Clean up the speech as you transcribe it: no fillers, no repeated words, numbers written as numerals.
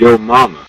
Yo mama.